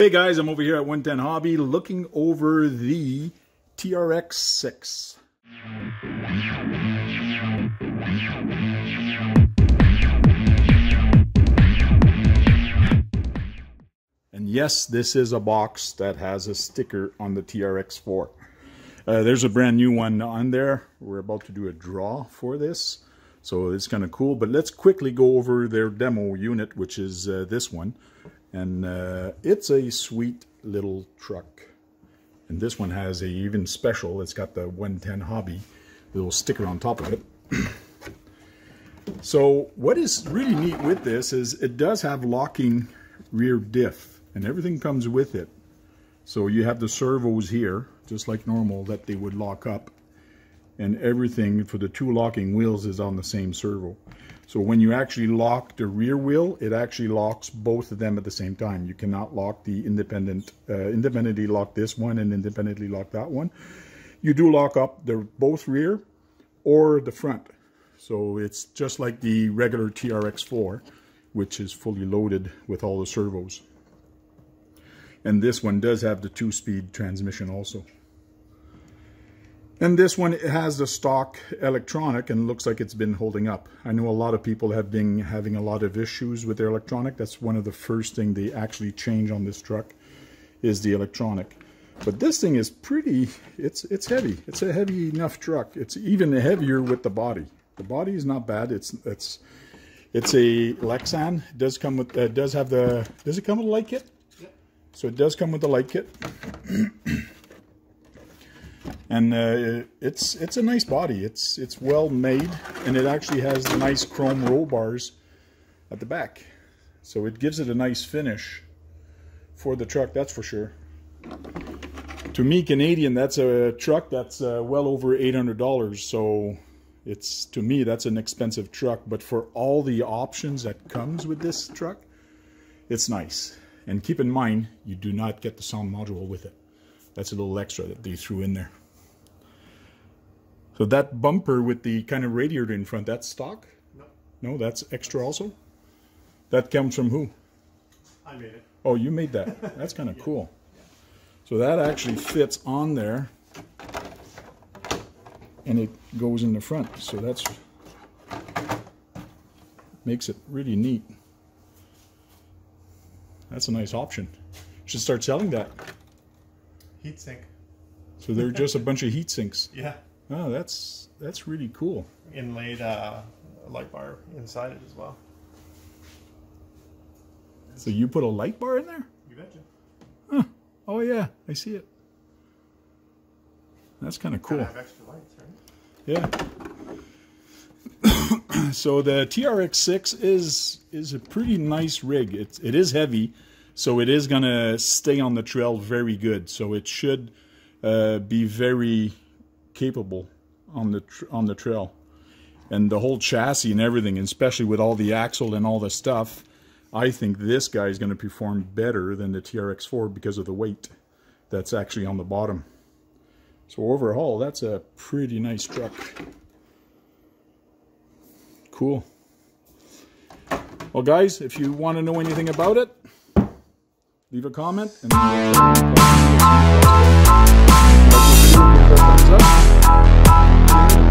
Hey guys, I'm over here at One10 Hobby looking over the TRX-6. And yes, this is a box that has a sticker on the TRX-4. There's a brand new one on there. We're about to do a draw for this, so it's kind of cool. But let's quickly go over their demo unit, which is this one. And it's a sweet little truck. And this one has a even special, it's got the 110 Hobby little sticker on top of it. So what is really neat with this is it does have locking rear diff and everything comes with it. So you have the servos here, just like normal, that they would lock up. And everything for the two locking wheels is on the same servo. So when you actually lock the rear wheel, it actually locks both of them at the same time. You cannot lock the independently lock this one and independently lock that one. You do lock up the both rear or the front. So it's just like the regular TRX-4, which is fully loaded with all the servos. And this one does have the two-speed transmission also. And this one, it has the stock electronic and looks like it's been holding up. I know a lot of people have been having a lot of issues with their electronic. That's one of the first thing they actually change on this truck is the electronic. But this thing is pretty, it's heavy. It's a heavy enough truck. It's even heavier with the body. The body is not bad. It's a Lexan. It does come with does it come with a light kit? Yeah. So it does come with a light kit. And it's a nice body. It's well made, and it actually has the nice chrome roll bars at the back, so it gives it a nice finish for the truck, that's for sure. To me, Canadian, that's a truck that's well over $800. So it's, to me, that's an expensive truck, but for all the options that comes with this truck, it's nice. And keep in mind, you do not get the sound module with it. That's a little extra that they threw in there. So that bumper with the kind of radiator in front, that's stock? No. No, that's extra also? That comes from who? I made it. Oh, you made that. That's kind of yeah. Cool. Yeah. So that actually fits on there. And it goes in the front. So that's... makes it really neat. That's a nice option. Should start selling that. Heat sink. So they're just a bunch of heat sinks. Yeah. Oh, that's really cool. Inlaid light bar inside it as well. So you put a light bar in there? You betcha. Huh. Oh yeah, I see it. That's kind of cool. Have extra lights, right? Yeah. So the TRX-6 is a pretty nice rig. It is heavy, so it is going to stay on the trail very good. So it should be very capable on the trail. And the whole chassis and everything, especially with all the axle and all the stuff, I think this guy is going to perform better than the TRX-4 because of the weight that's actually on the bottom. So overall, that's a pretty nice truck. Cool. Well, guys, if you want to know anything about it, leave a comment and thumbs up.